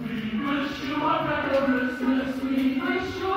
We wish you a merry Christmas. We wish you